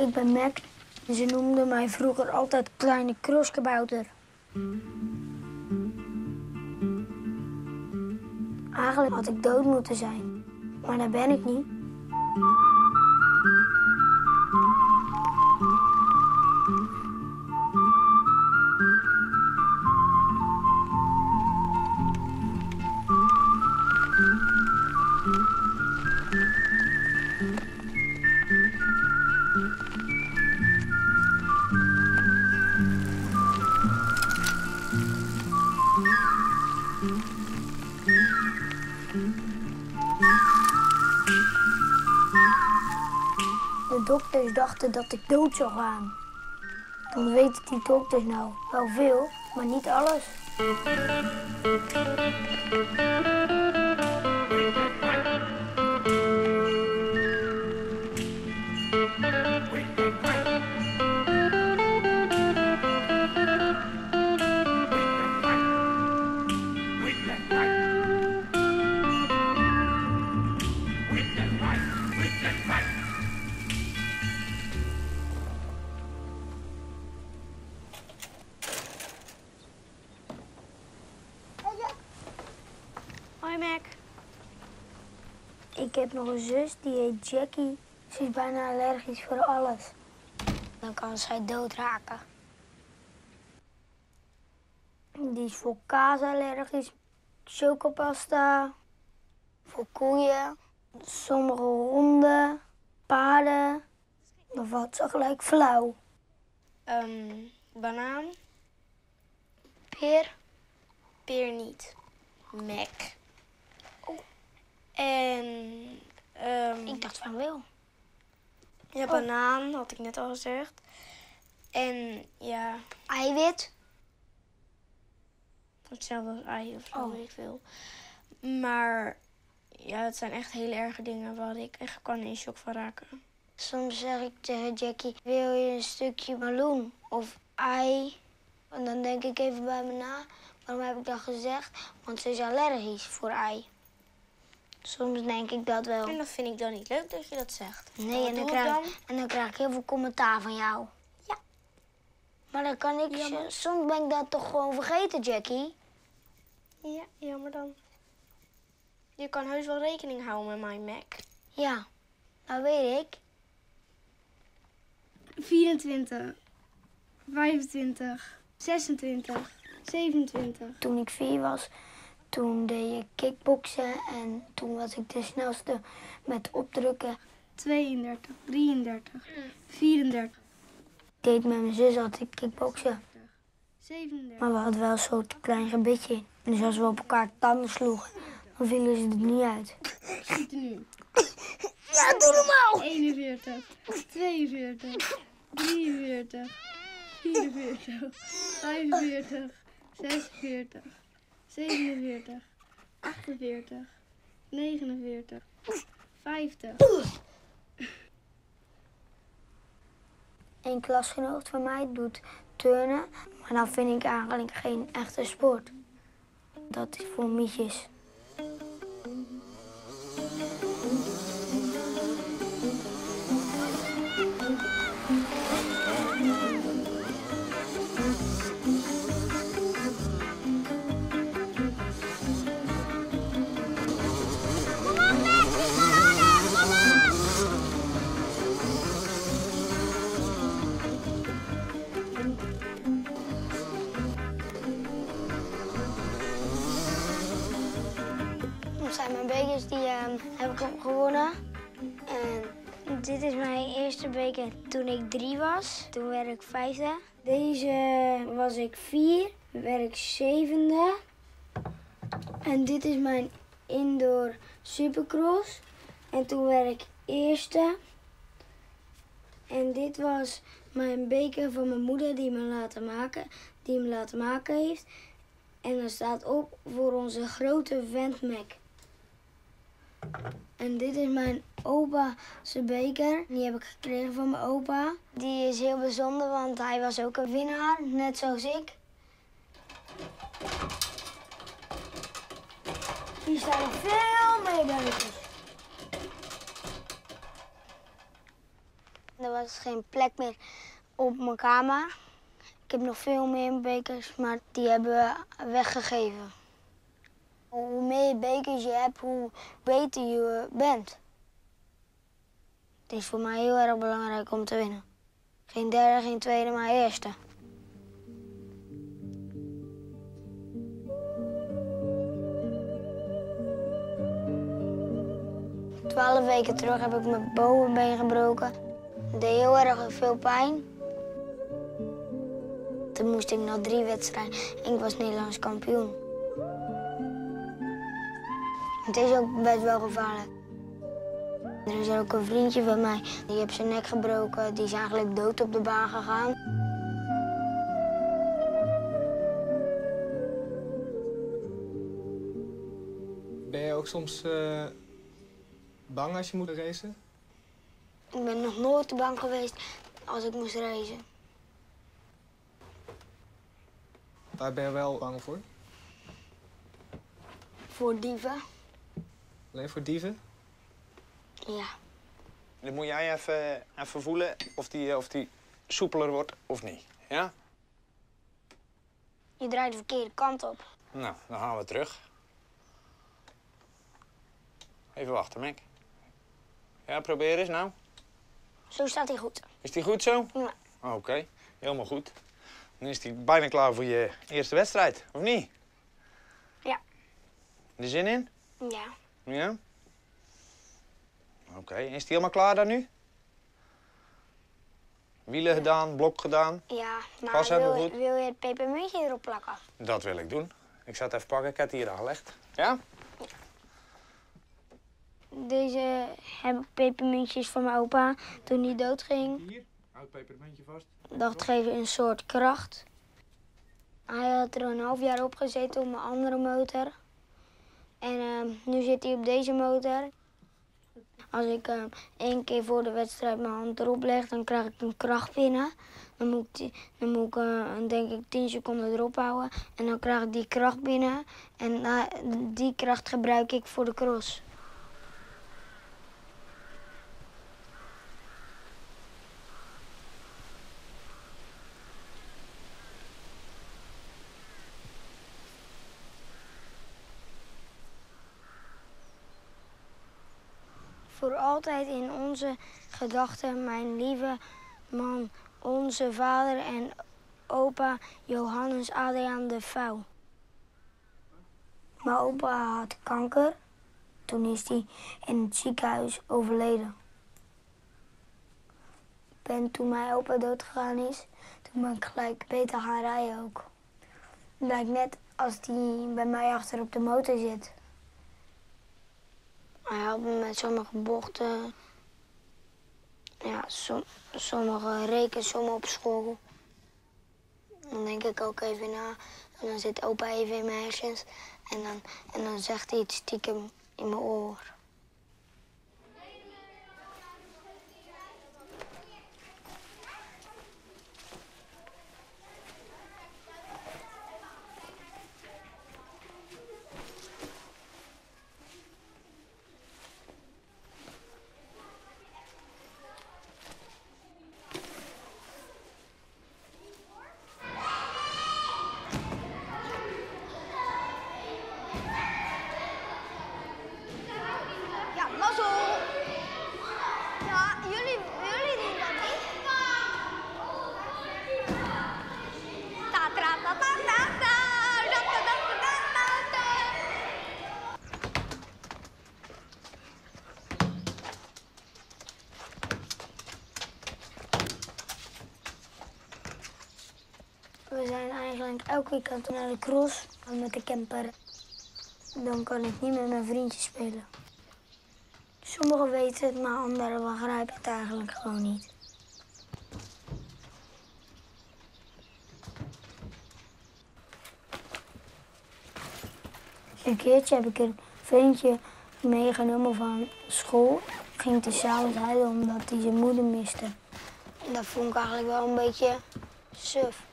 Ik ben Mac en ze noemden mij vroeger altijd Kleine Kroskebouter. Eigenlijk had ik dood moeten zijn, maar dat ben ik niet. De dokters dachten dat ik dood zou gaan. Dan weten die dokters nou wel veel, maar niet alles. Ik heb nog een zus, die heet Jackie. Ze is bijna allergisch voor alles. Dan kan zij doodraken. Die is voor kaas allergisch, chocopasta, voor koeien, sommige honden, paarden. Dan valt ze gelijk flauw. Banaan, peer niet, Mac. Ik dacht van wel. Ja, banaan, had ik net al gezegd. En ja... Eiwit. Hetzelfde als ei of zo, weet ik veel. Maar ja, het zijn echt hele erge dingen waar ik echt kan in shock van raken. Soms zeg ik tegen Jackie, wil je een stukje meloen of ei? En dan denk ik even bij me na, waarom heb ik dat gezegd? Want ze is allergisch voor ei. Soms denk ik dat wel. En dat vind ik dan niet leuk dat je dat zegt. Nee, en dan krijg ik heel veel commentaar van jou. Ja. Maar dan kan ik... Jammer. Soms ben ik dat toch gewoon vergeten, Jackie? Ja, jammer dan. Je kan heus wel rekening houden met mijn Mac. Ja, dat weet ik. 24. 25. 26. 27. Toen ik 4 was... Toen deed je kickboksen en toen was ik de snelste met opdrukken. 32, 33, 34. Ik deed met mijn zus altijd kickboksen. 37. Maar we hadden wel zo'n klein gebitje. Dus als we op elkaar tanden sloegen, dan vielen ze er niet uit. Ziet er nu. Ja, doe normaal! 41, 42, 43, 44, 45, 46. 47, 48, 49, 50. Een klasgenoot van mij doet turnen, maar dat vind ik eigenlijk geen echte sport. Dat is voor mietjes. Mijn bekers die heb ik gewonnen. En dit is mijn eerste beker toen ik 3 was. Toen werd ik 5e. Deze was ik 4. Toen werd ik 7e. En dit is mijn indoor supercross. En toen werd ik 1e. En dit was mijn beker van mijn moeder die me laten maken heeft. En dat staat op voor onze grote vent Mac. En dit is mijn opa's beker. Die heb ik gekregen van mijn opa. Die is heel bijzonder, want hij was ook een winnaar, net zoals ik. Hier staan nog veel meer bekers. is geen plek meer op mijn kamer. Ik heb nog veel meer bekers, maar die hebben we weggegeven. Hoe meer bekers je hebt, hoe beter je bent. Het is voor mij heel erg belangrijk om te winnen. Geen derde, geen tweede, maar eerste. Twaalf weken terug heb ik mijn bovenbeen gebroken. Het deed heel erg veel pijn. Toen moest ik nog 3 wedstrijden en ik was Nederlands kampioen. Het is ook best wel gevaarlijk. Er is ook een vriendje van mij, die heeft zijn nek gebroken. Die is eigenlijk dood op de baan gegaan. Ben je ook soms bang als je moet racen? Ik ben nog nooit te bang geweest als ik moest racen. Waar ben je wel bang voor? Voor dieven. Alleen voor dieven? Ja. Dan moet jij even voelen of die soepeler wordt of niet, ja? Je draait de verkeerde kant op. Nou, dan gaan we terug. Even wachten, Mick. Ja, probeer eens nou. Zo staat hij goed. Is die goed zo? Ja. Oké, helemaal goed. Dan is hij bijna klaar voor je eerste wedstrijd, of niet? Ja. Er zin in? Ja. Ja? Oké, is die helemaal klaar dan nu? Wielen gedaan, blok gedaan? Ja, maar wil je het pepermuntje erop plakken? Dat wil ik doen. Ik zal het even pakken, ik heb het hier aangelegd. Ja? Ja. Deze hebben pepermuntjes van mijn opa toen hij doodging. Hier, houd het pepermuntje vast. Dat geeft een soort kracht. Hij had er een half jaar op gezeten op mijn andere motor. En nu zit hij op deze motor. Als ik 1 keer voor de wedstrijd mijn hand erop leg, dan krijg ik een kracht binnen. Dan moet ik, denk ik 10 seconden erop houden en dan krijg ik die kracht binnen. En die kracht gebruik ik voor de cross. Voor altijd in onze gedachten, mijn lieve man, onze vader en opa Johannes Adriaan de Vauw. Mijn opa had kanker. Toen is hij in het ziekenhuis overleden. En toen mijn opa doodgegaan is, toen ben ik gelijk beter gaan rijden ook. Het lijkt net als hij bij mij achter op de motor zit. Hij helpt me met sommige bochten, ja, sommige rekensommen op school. Dan denk ik ook even na en dan zit opa even in mijn hersens en dan zegt hij iets stiekem in mijn oor. We zijn eigenlijk elke weekend naar de cross met de camper. Dan kan ik niet met mijn vriendjes spelen. Sommigen weten het, maar anderen begrijpen het eigenlijk gewoon niet. Een keertje heb ik een vriendje meegenomen van school. Ik ging tezamen huilen omdat hij zijn moeder miste. En dat vond ik eigenlijk wel een beetje suf.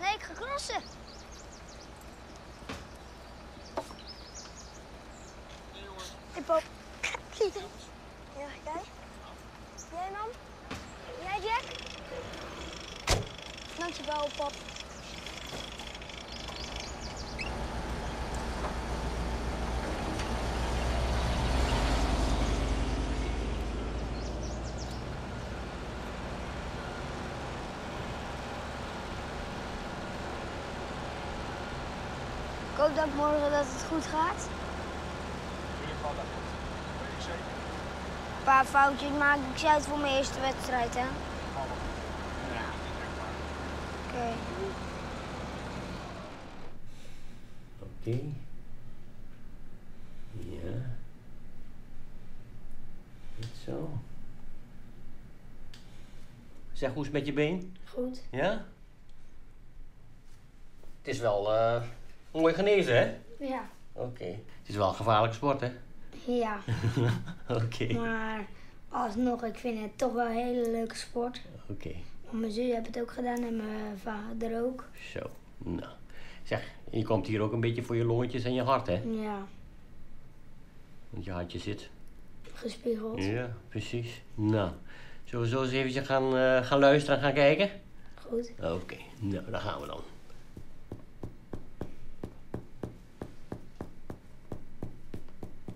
Nee, ik ga crossen. dankjewel, pap. Ik hoop dat morgen dat het goed gaat. Natuurlijk gaat dat goed. Dat weet ik zeker. Een paar foutjes maak ik zelf voor mijn eerste wedstrijd, hè? Ja. Oké. Oké. Ja. Goed zo. Zeg, hoe is het met je been? Goed. Ja? Het is wel... mooi genezen, hè? Ja. Oké. Het is wel een gevaarlijke sport, hè? Ja. Oké. Maar alsnog, ik vind het toch wel een hele leuke sport. Oké. Mijn zus heeft het ook gedaan en mijn vader ook. Zo. Nou. Zeg, je komt hier ook een beetje voor je loontjes en je hart, hè? Ja. Want je hartje zit... gespiegeld. Ja, precies. Nou. Zullen we zo eens even gaan luisteren en gaan kijken? Goed. Oké. Nou, daar gaan we dan.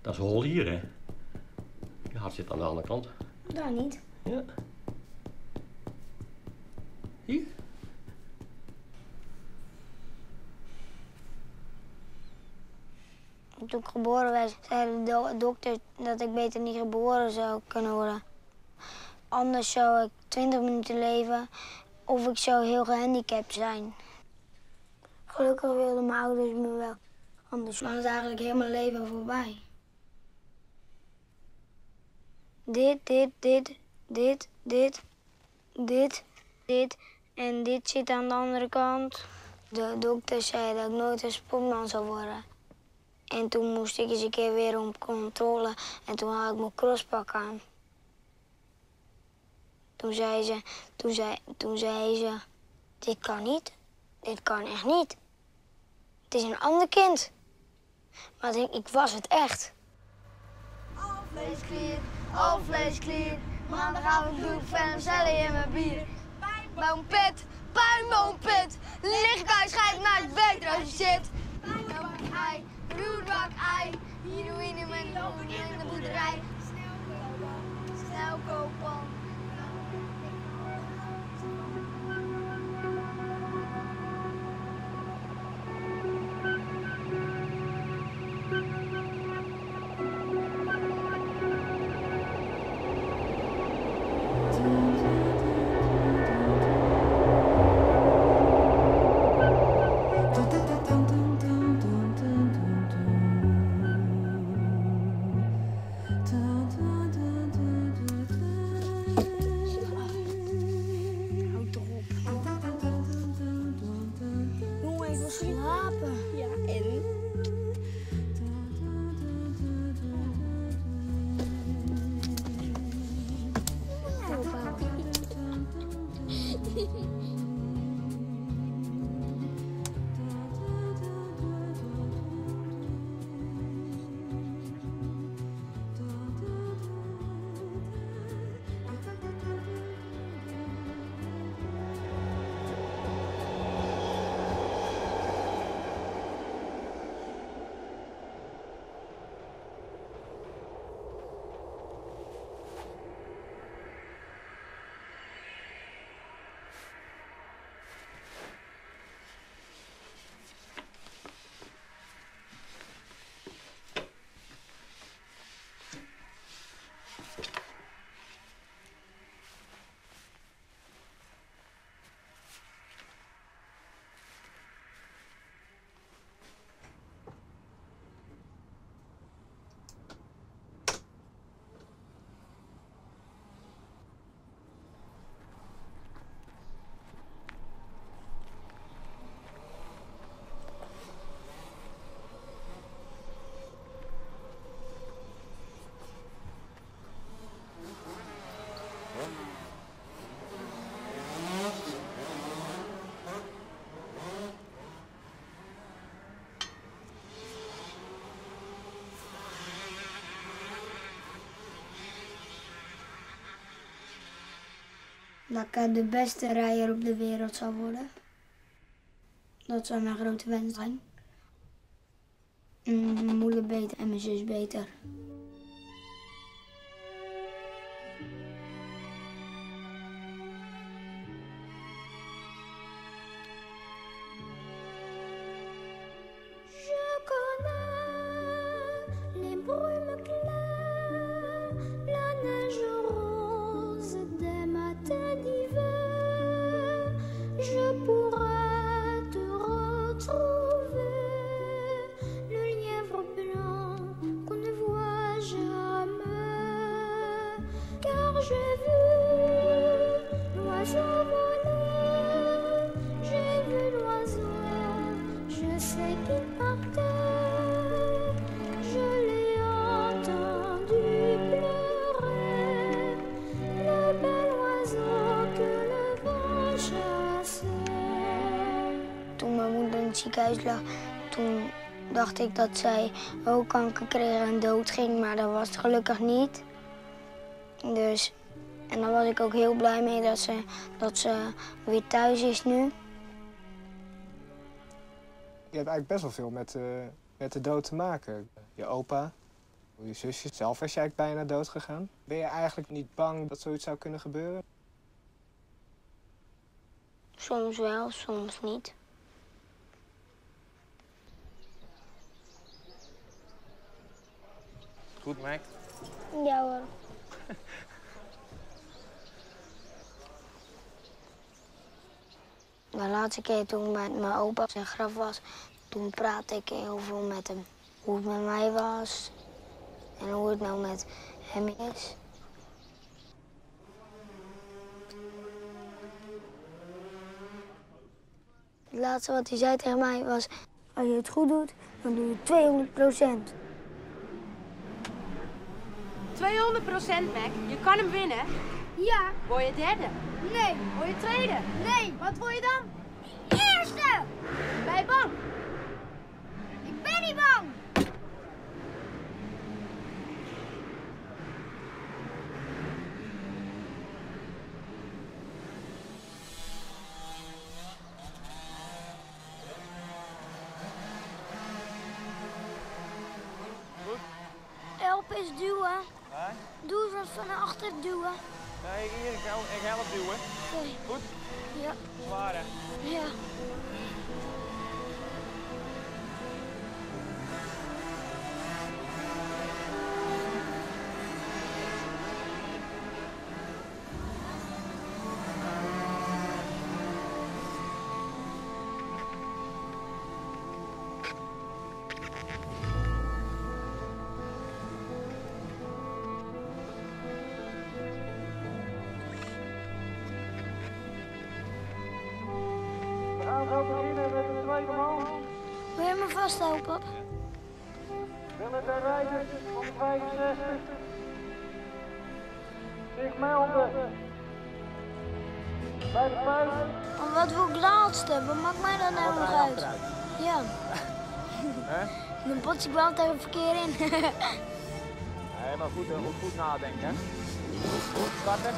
Dat is hol hier, hè? Je hart zit aan de andere kant. Daar niet. Ja. Hier. Toen ik geboren werd, zei de dokter dat ik beter niet geboren zou kunnen worden. Anders zou ik 20 minuten leven of ik zou heel gehandicapt zijn. Gelukkig wilden mijn ouders me wel. Anders was eigenlijk heel mijn leven voorbij. Dit en dit zit aan de andere kant. De dokter zei dat ik nooit een sportman zou worden. En toen moest ik eens een keer weer op controle en toen had ik mijn crosspak aan. Toen zei ze, dit kan niet. Dit kan echt niet. Het is een ander kind. Maar ik was het echt. Al vleesklier, maandagavond doe ik vermcellen in mijn bier. Pijnboompit, lichtbuis schijnt naar het beter als je zit. Pijnbak-ei, bloedbak-ei, heroïne met lopen in de boerderij. Snelkooppan. Dat ik de beste rijder op de wereld zou worden. Dat zou mijn grote wens zijn. En mijn moeder beter en mijn zus beter. Toen dacht ik dat zij ook kanker kreeg en doodging, maar dat was het gelukkig niet. Dus, en daar was ik ook heel blij mee dat ze weer thuis is nu. Je hebt eigenlijk best wel veel met de dood te maken. Je opa, je zusje, zelf was je eigenlijk bijna dood gegaan. Ben je eigenlijk niet bang dat zoiets zou kunnen gebeuren? Soms wel, soms niet. Goed, Mike? Ja hoor. De laatste keer toen mijn opa op zijn graf was, toen praatte ik heel veel met hem. Hoe het met mij was en hoe het nou met hem is. Het laatste wat hij zei tegen mij was, als je het goed doet, dan doe je 200%. 200%, Mac. Je kan hem winnen. Ja. Word je derde? Nee. Word je tweede? Nee. Wat word je dan? De eerste! Ben je bang? Ik ben niet bang. Help eens duwen. Doe eens van naar achter duwen. Nee, hier, ik help duwen. Okay. Goed? Ja. Zwaar, hè? Ja. Wil je me vasthouden, pap? Willen de rijders van 65 zich melden bij de buis? Oh, wat voor het laatste? Wat maakt mij dat nou nog uit? Ja. Mijn potje brandt er verkeer in. Nee, maar goed nadenken. Goed starten.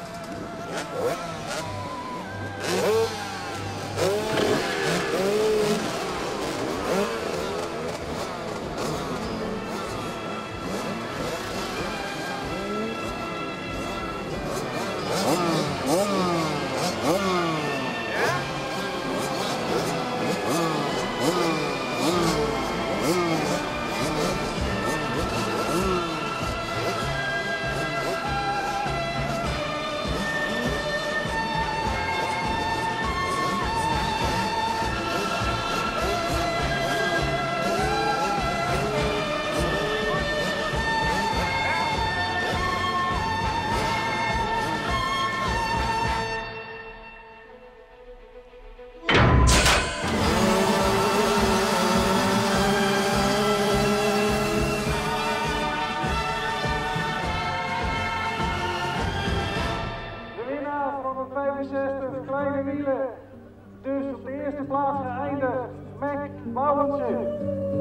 Kleine wielen, dus op de eerste plaats geëindigd, Mac Bouwensen.